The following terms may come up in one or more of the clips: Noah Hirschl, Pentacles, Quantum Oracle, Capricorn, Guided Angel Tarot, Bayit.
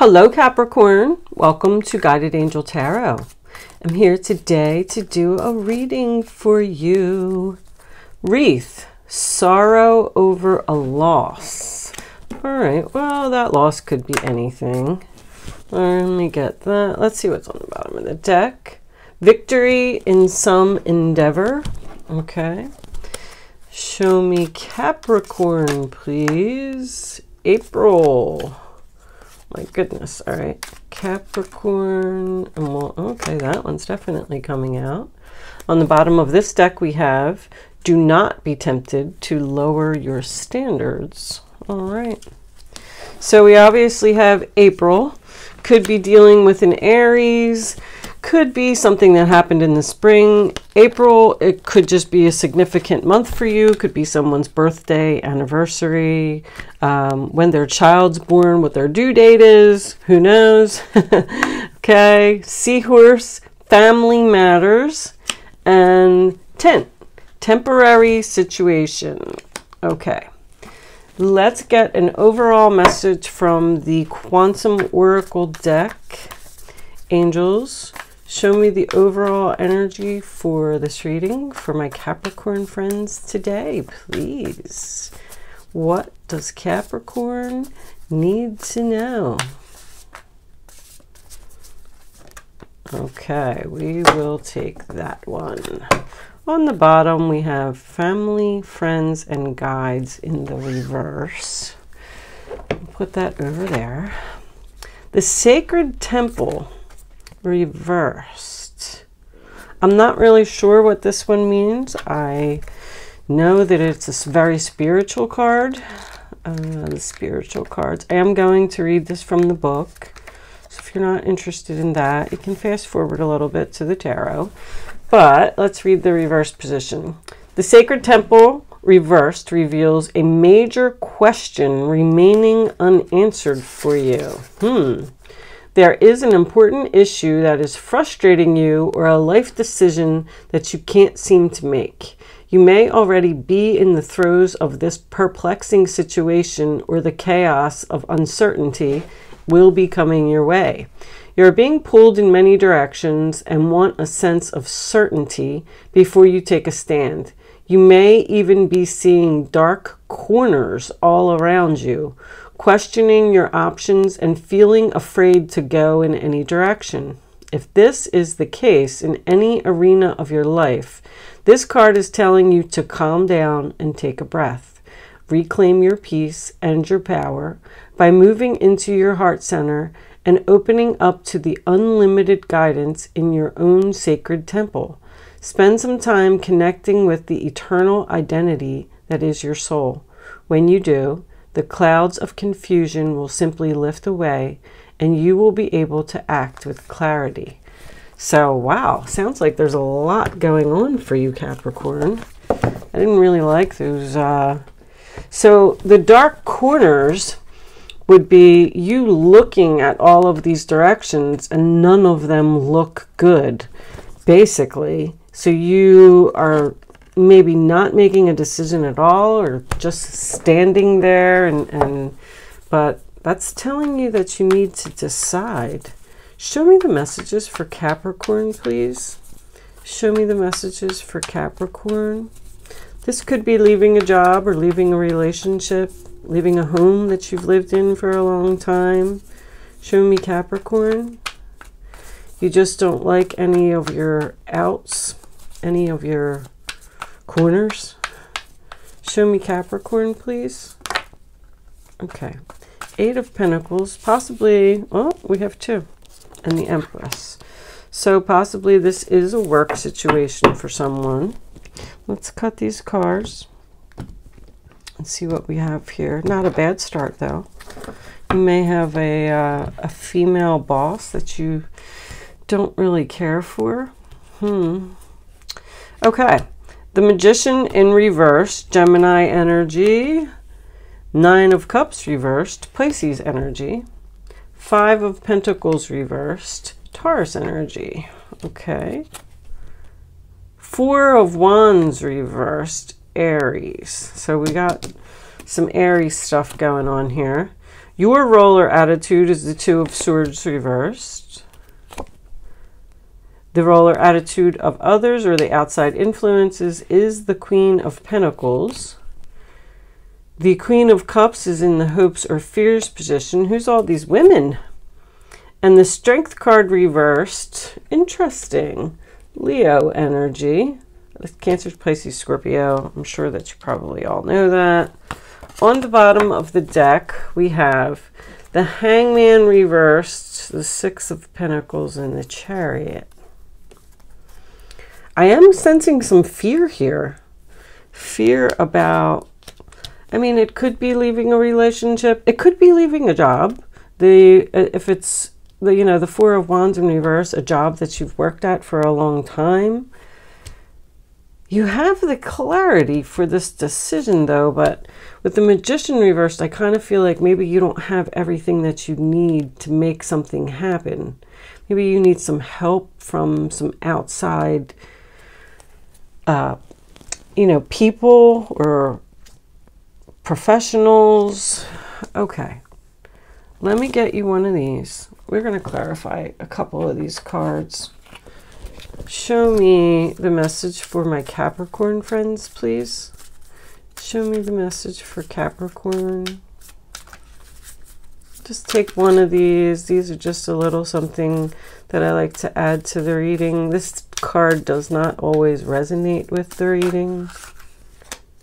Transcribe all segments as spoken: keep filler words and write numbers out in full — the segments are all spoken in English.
Hello Capricorn, welcome to Guided Angel Tarot. I'm here today to do a reading for you. Wreath, sorrow over a loss. All right, well, that loss could be anything. Let me get that. Let's see what's on the bottom of the deck. Victory in some endeavor. Okay. Show me Capricorn, please. April. My goodness. All right. Capricorn. Well, okay, that one's definitely coming out. On the bottom of this deck, we have, do not be tempted to lower your standards. All right. So we obviously have April. Could be dealing with an Aries. Could be something that happened in the spring. April, it could just be a significant month for you. Could be someone's birthday, anniversary, um, when their child's born, what their due date is. Who knows? Okay. Seahorse, family matters. And tent, temporary situation. Okay. Let's get an overall message from the Quantum Oracle deck. Angels, show me the overall energy for this reading for my Capricorn friends today, please. What does Capricorn need to know? Okay, we will take that one. On the bottom, we have family, friends, and guides in the reverse. Put that over there. The sacred temple. Reversed. I'm not really sure what this one means. I know that it's a very spiritual card. Uh, the spiritual cards. I am going to read this from the book. So if you're not interested in that, you can fast forward a little bit to the tarot. But let's read the reverse position. The sacred temple reversed reveals a major question remaining unanswered for you. Hmm. There is an important issue that is frustrating you or a life decision that you can't seem to make. You may already be in the throes of this perplexing situation or the chaos of uncertainty will be coming your way. You're being pulled in many directions and want a sense of certainty before you take a stand. You may even be seeing dark corners all around you, questioning your options and feeling afraid to go in any direction. If this is the case in any arena of your life, this card is telling you to calm down and take a breath. Reclaim your peace and your power by moving into your heart center and opening up to the unlimited guidance in your own sacred temple. Spend some time connecting with the eternal identity that is your soul. When you do, the clouds of confusion will simply lift away and you will be able to act with clarity. So, wow, sounds like there's a lot going on for you, Capricorn. I didn't really like those. Uh... So the dark corners would be you looking at all of these directions and none of them look good, basically. So you are maybe not making a decision at all or just standing there and, and but that's telling you that you need to decide. Show me the messages for Capricorn, please. Show me the messages for Capricorn. This could be leaving a job or leaving a relationship, leaving a home that you've lived in for a long time. Show me Capricorn. You just don't like any of your outs, any of your corners. Show me Capricorn, please. Okay. Eight of Pentacles, possibly, oh, we have two, and the Empress. So possibly this is a work situation for someone. Let's cut these cards and see what we have here. Not a bad start, though. You may have a, uh, a female boss that you don't really care for. Hmm. Okay. The Magician in reverse, Gemini energy, Nine of Cups reversed, Pisces energy, Five of Pentacles reversed, Taurus energy, okay, Four of Wands reversed, Aries. So we got some Aries stuff going on here. Your role or attitude is the Two of Swords reversed. The role or attitude of others or the outside influences is the Queen of Pentacles. The Queen of Cups is in the hopes or fears position. Who's all these women? And the Strength card reversed. Interesting. Leo energy. Cancer, Pisces, Scorpio. I'm sure that you probably all know that. On the bottom of the deck, we have the Hangman reversed, the Six of Pentacles, and the Chariot. I am sensing some fear here. Fear about, I mean, it could be leaving a relationship. It could be leaving a job. The, if it's, the, you know, the Four of Wands in reverse, a job that you've worked at for a long time. You have the clarity for this decision, though, but with the Magician reversed, I kind of feel like maybe you don't have everything that you need to make something happen. Maybe you need some help from some outside, uh, you know, people or professionals. Okay, let me get you one of these. We're going to clarify a couple of these cards. Show me the message for my Capricorn friends, please. Show me the message for Capricorn. Just take one of these. These are just a little something that I like to add to the reading. This card does not always resonate with the reading.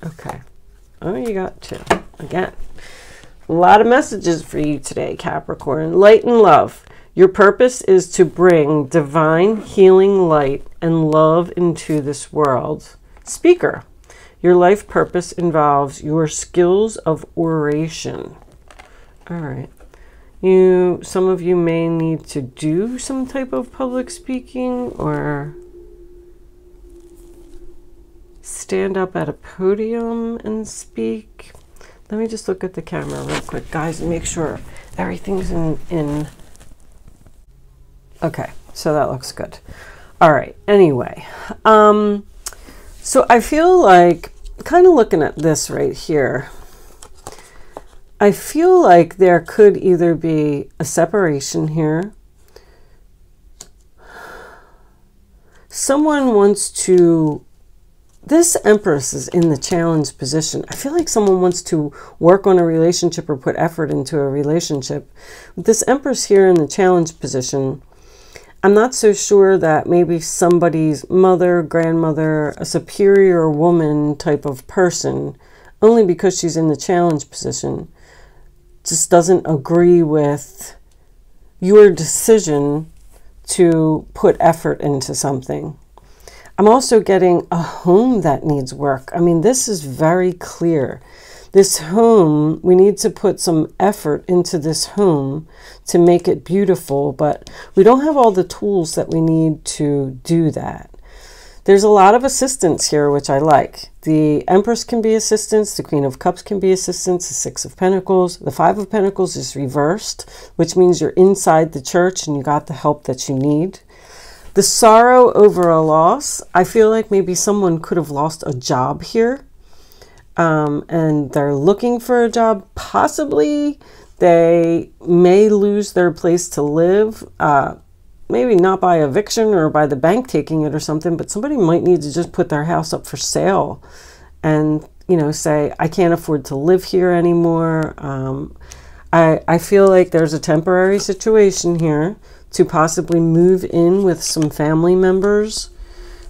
Okay. Oh, you got two. Again, a lot of messages for you today, Capricorn. Light and love. Your purpose is to bring divine healing light and love into this world. Speaker, your life purpose involves your skills of oration. All right. You, some of you may need to do some type of public speaking or stand up at a podium and speak. Let me just look at the camera real quick, guys, and make sure everything's in... in Okay, so that looks good. All right, anyway. Um, so I feel like, kind of looking at this right here, I feel like there could either be a separation here. Someone wants to, this Empress is in the challenge position. I feel like someone wants to work on a relationship or put effort into a relationship. With this Empress here in the challenge position, I'm not so sure that maybe somebody's mother, grandmother, a superior woman type of person, only because she's in the challenge position, just doesn't agree with your decision to put effort into something. I'm also getting a home that needs work. I mean, this is very clear. This home, we need to put some effort into this home to make it beautiful, but we don't have all the tools that we need to do that. There's a lot of assistance here, which I like. The Empress can be assistance, the Queen of Cups can be assistance, the Six of Pentacles, the Five of Pentacles is reversed, which means you're inside the church and you got the help that you need. The sorrow over a loss, I feel like maybe someone could have lost a job here. Um, and they're looking for a job. Possibly they may lose their place to live, uh, maybe not by eviction or by the bank taking it or something, but somebody might need to just put their house up for sale and, you know, say, I can't afford to live here anymore. Um, I, I feel like there's a temporary situation here to possibly move in with some family members,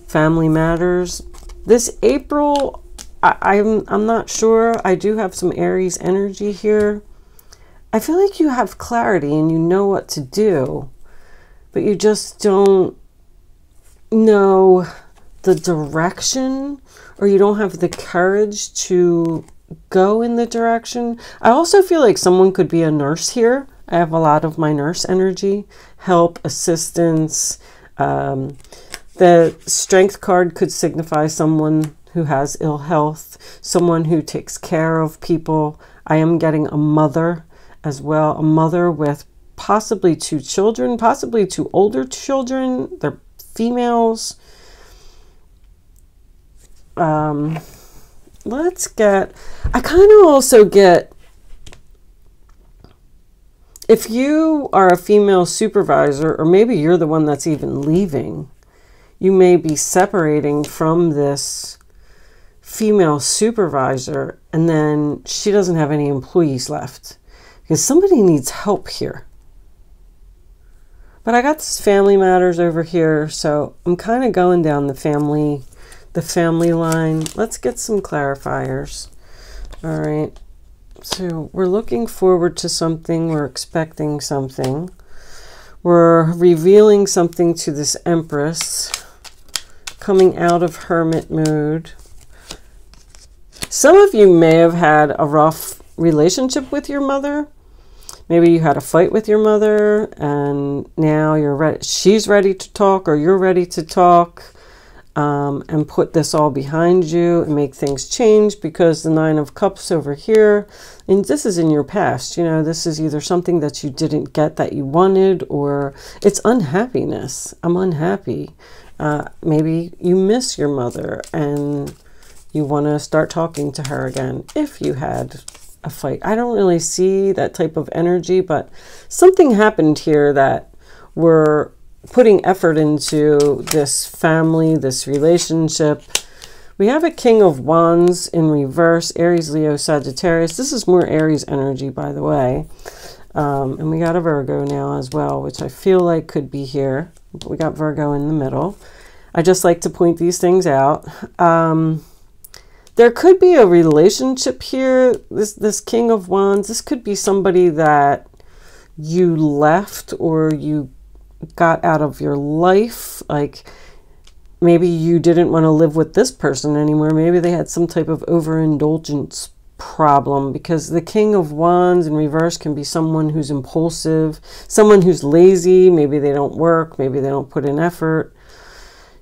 family matters. This April, I, I'm, I'm not sure. I do have some Aries energy here. I feel like you have clarity and you know what to do, but you just don't know the direction, or you don't have the courage to go in the direction. I also feel like someone could be a nurse here. I have a lot of my nurse energy, help, assistance. Um, the Strength card could signify someone who has ill health, someone who takes care of people. I am getting a mother as well, a mother with possibly two children, possibly two older children. They're females. Um, let's get, I kind of also get if you are a female supervisor, or maybe you're the one that's even leaving, you may be separating from this female supervisor, and then she doesn't have any employees left because somebody needs help here. But I got this family matters over here, so I'm kind of going down the family, the family line. Let's get some clarifiers. All right. So we're looking forward to something. We're expecting something. We're revealing something to this Empress. Coming out of hermit mood. Some of you may have had a rough relationship with your mother. Maybe you had a fight with your mother and now you're ready. She's ready to talk, or you're ready to talk. Um, and put this all behind you and make things change, because the Nine of Cups over here, and this is in your past, you know, this is either something that you didn't get that you wanted, or it's unhappiness. I'm unhappy. Uh, maybe you miss your mother and you want to start talking to her again if you had a fight. I don't really see that type of energy, but something happened here that we're putting effort into this family, this relationship. We have a King of Wands in reverse, Aries, Leo, Sagittarius. This is more Aries energy, by the way. Um, and we got a Virgo now as well, which I feel like could be here. We got Virgo in the middle. I just like to point these things out. Um, there could be a relationship here. This, this King of Wands, this could be somebody that you left or you got out of your life. Like maybe you didn't want to live with this person anymore. Maybe they had some type of overindulgence problem, because the King of Wands in reverse can be someone who's impulsive, someone who's lazy. Maybe they don't work. Maybe they don't put in effort.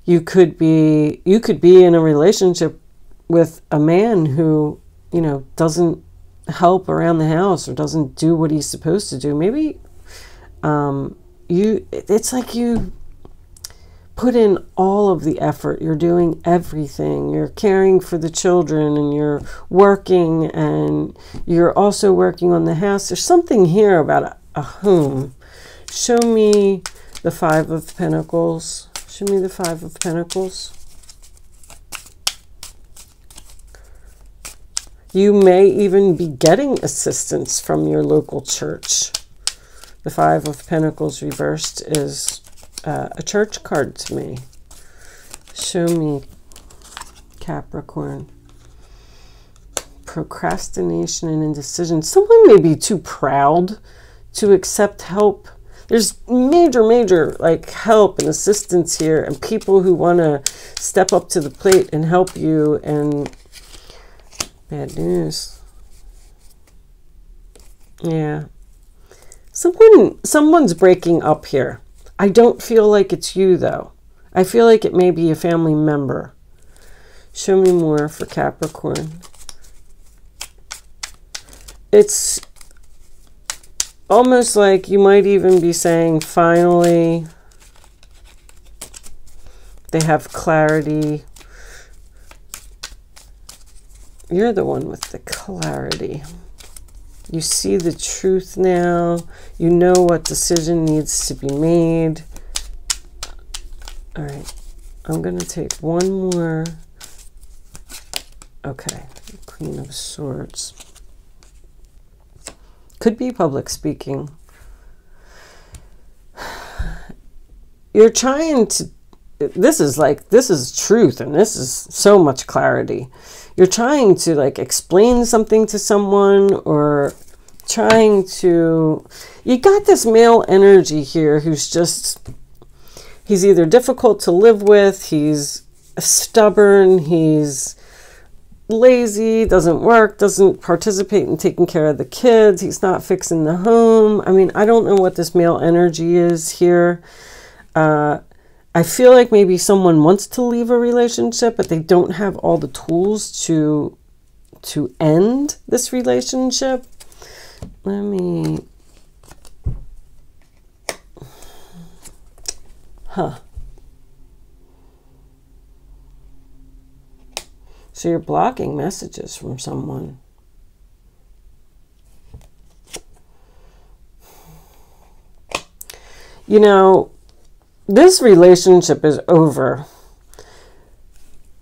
You could be, you could be in a relationship with a man who, you know, doesn't help around the house or doesn't do what he's supposed to do. Maybe, um, You, it's like you put in all of the effort. You're doing everything. You're caring for the children and you're working and you're also working on the house. There's something here about a, a home. Show me the Five of Pentacles. Show me the Five of Pentacles. You may even be getting assistance from your local church. The Five of Pentacles reversed is uh, a church card to me. Show me, Capricorn. Procrastination and indecision. Someone may be too proud to accept help. There's major, major like help and assistance here, and people who want to step up to the plate and help you. And bad news. Yeah. Someone, someone's breaking up here. I don't feel like it's you, though. I feel like it may be a family member. Show me more for Capricorn. It's almost like you might even be saying, finally, they have clarity. You're the one with the clarity. You see the truth now. You know what decision needs to be made. All right. I'm going to take one more. Okay. Queen of Swords. Could be public speaking. You're trying to, this is like, this is truth and this is so much clarity. You're trying to like explain something to someone, or trying to, you got this male energy here who's just, he's either difficult to live with, he's stubborn, he's lazy, doesn't work, doesn't participate in taking care of the kids, he's not fixing the home. I mean, I don't know what this male energy is here. Uh, I feel like maybe someone wants to leave a relationship, but they don't have all the tools to to end this relationship. Let me... Huh. So you're blocking messages from someone. you know, this relationship is over.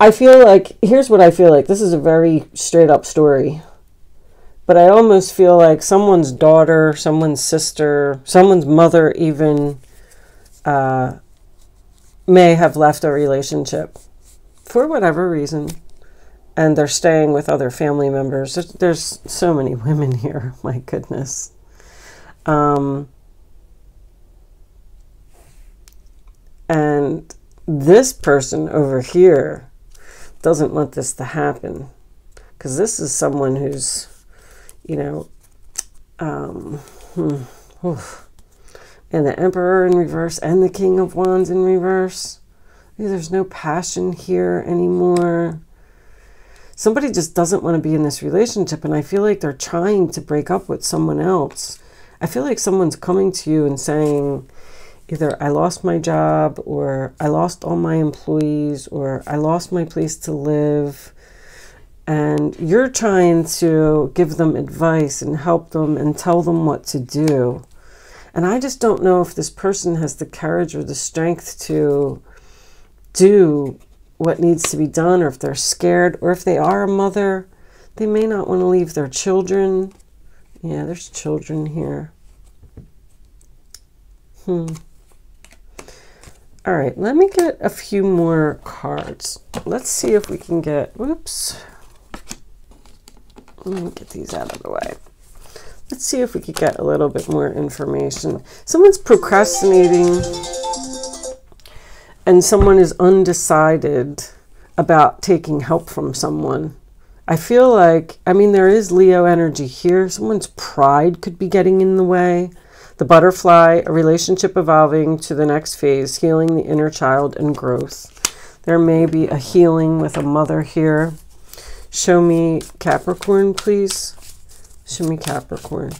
I feel like, here's what I feel like. This is a very straight up story. But I almost feel like someone's daughter, someone's sister, someone's mother even uh, may have left a relationship for whatever reason. And they're staying with other family members. There's, there's so many women here. My goodness. Um, and this person over here doesn't want this to happen. Because this is someone who's, you know, um, and the Emperor in reverse and the King of Wands in reverse. There's no passion here anymore. Somebody just doesn't want to be in this relationship, and I feel like they're trying to break up with someone else. I feel like someone's coming to you and saying, either I lost my job, or I lost all my employees, or I lost my place to live. And you're trying to give them advice and help them and tell them what to do. And I just don't know if this person has the courage or the strength to do what needs to be done, or if they're scared, or if they are a mother, they may not want to leave their children. Yeah, there's children here. Hmm. All right, let me get a few more cards. Let's see if we can get, whoops. Let me get these out of the way. Let's see if we could get a little bit more information. Someone's procrastinating and someone is undecided about taking help from someone. I feel like, I mean, there is Leo energy here. Someone's pride could be getting in the way. The butterfly, a relationship evolving to the next phase, healing the inner child and growth. There may be a healing with a mother here. Show me Capricorn, please. Show me Capricorn.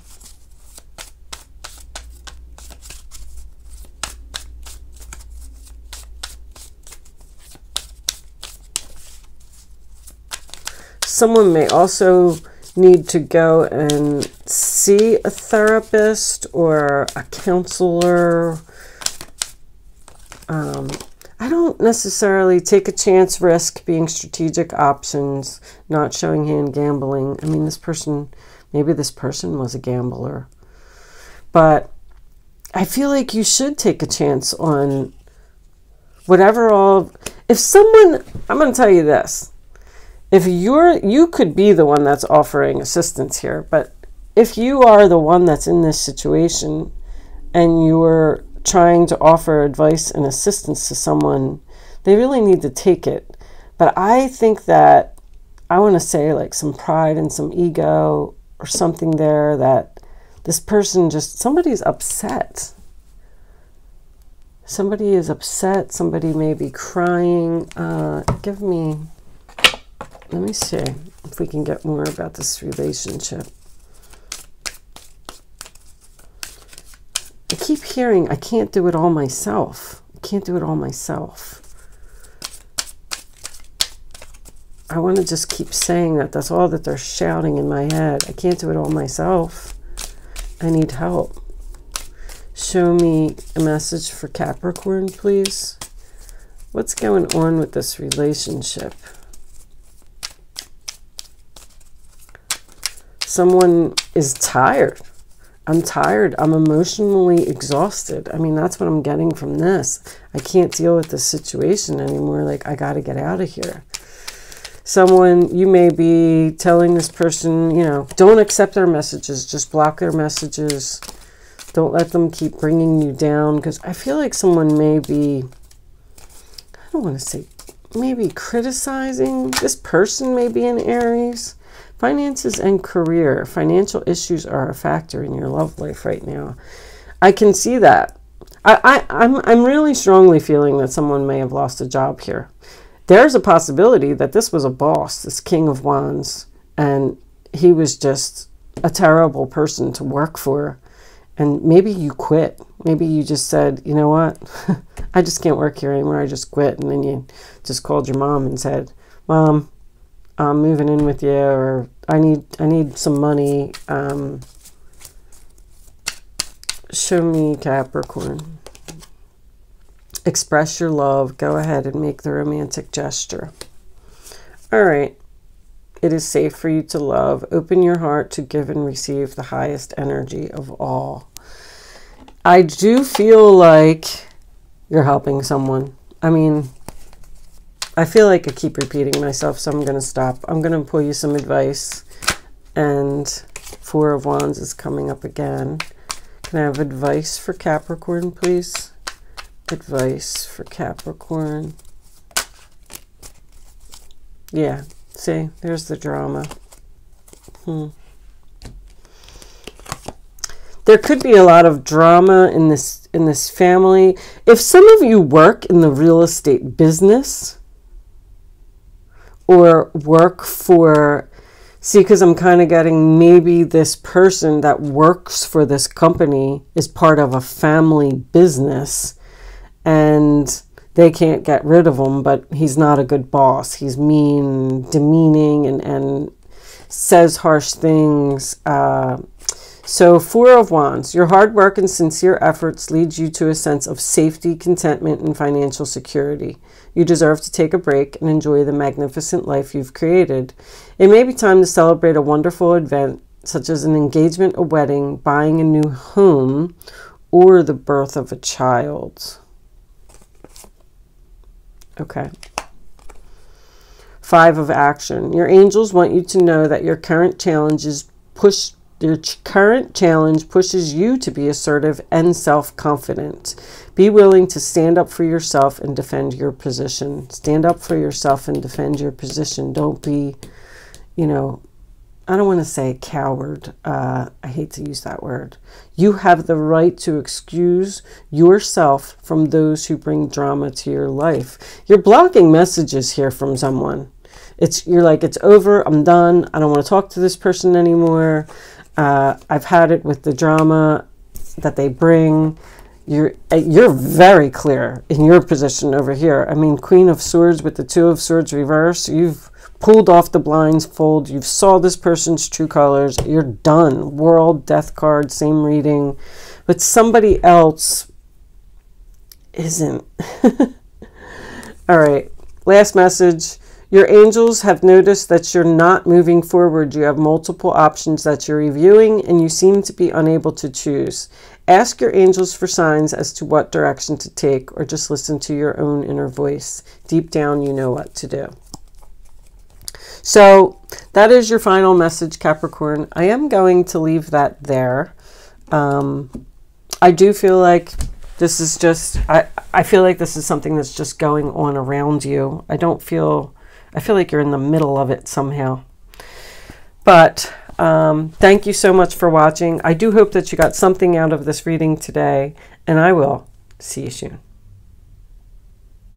Someone may also need to go and see a therapist or a counselor. Um, I don't necessarily take a chance, risk, being strategic options, not showing hand, gambling. I mean, this person, maybe this person was a gambler. But I feel like you should take a chance on whatever all, if someone, I'm going to tell you this. If you're, you could be the one that's offering assistance here, but if you are the one that's in this situation and you're trying to offer advice and assistance to someone, they really need to take it. But I think that I want to say like some pride and some ego or something there, that this person just, somebody's upset. Somebody is upset. Somebody may be crying. Uh, give me, let me see if we can get more about this relationship. I keep hearing, I can't do it all myself. I can't do it all myself. I want to just keep saying that. That's all that they're shouting in my head. I can't do it all myself. I need help. Show me a message for Capricorn, please. What's going on with this relationship? Someone is tired. I'm tired. I'm emotionally exhausted. I mean, that's what I'm getting from this. I can't deal with this situation anymore. Like, I got to get out of here. Someone, you may be telling this person, you know, don't accept their messages. Just block their messages. Don't let them keep bringing you down. Because I feel like someone may be, I don't want to say, maybe criticizing. This person may be an Aries. Finances and career. Financial issues are a factor in your love life right now. I can see that. I, I, I'm, I'm really strongly feeling that someone may have lost a job here. There's a possibility that this was a boss, this King of Wands, and he was just a terrible person to work for. And maybe you quit. Maybe you just said, you know what? I just can't work here anymore. I just quit. And then you just called your mom and said, Mom, I'm moving in with you, or I need I need some money. Um, show me Capricorn. Express your love. Go ahead and make the romantic gesture. All right. It is safe for you to love. Open your heart to give and receive the highest energy of all. I do feel like you're helping someone. I mean, I feel like I keep repeating myself, so I'm going to stop. I'm going to pull you some advice. And Four of Wands is coming up again. Can I have advice for Capricorn, please? Advice for Capricorn. Yeah. See, there's the drama. Hmm. There could be a lot of drama in this in this family. If some of you work in the real estate business or work for, see, because I'm kind of getting maybe this person that works for this company is part of a family business and they can't get rid of him, but he's not a good boss. He's mean, demeaning, and, and says harsh things. Uh, so Four of Wands, your hard work and sincere efforts leads you to a sense of safety, contentment, and financial security. You deserve to take a break and enjoy the magnificent life you've created. It may be time to celebrate a wonderful event, such as an engagement, a wedding, buying a new home, or the birth of a child. Okay. Five of Action. Your angels want you to know that your current challenges push your ch current challenge pushes you to be assertive and self-confident. Be willing to stand up for yourself and defend your position. Stand up for yourself and defend your position. Don't be, you know, I don't want to say coward. Uh, I hate to use that word. You have the right to excuse yourself from those who bring drama to your life. You're blocking messages here from someone. It's, you're like, it's over. I'm done. I don't want to talk to this person anymore. Uh, I've had it with the drama that they bring. You're, you're very clear in your position over here. I mean, Queen of Swords with the Two of Swords reverse. You've pulled off the blindfold. You've saw this person's true colors. You're done. World, Death card, same reading. But somebody else isn't. All right. Last message. Your angels have noticed that you're not moving forward. You have multiple options that you're reviewing and you seem to be unable to choose. Ask your angels for signs as to what direction to take, or just listen to your own inner voice. Deep down, you know what to do. So that is your final message, Capricorn. I am going to leave that there. Um, I do feel like this is just, I, I feel like this is something that's just going on around you. I don't feel... I feel like you're in the middle of it somehow. But um, thank you so much for watching. I do hope that you got something out of this reading today, and I will see you soon.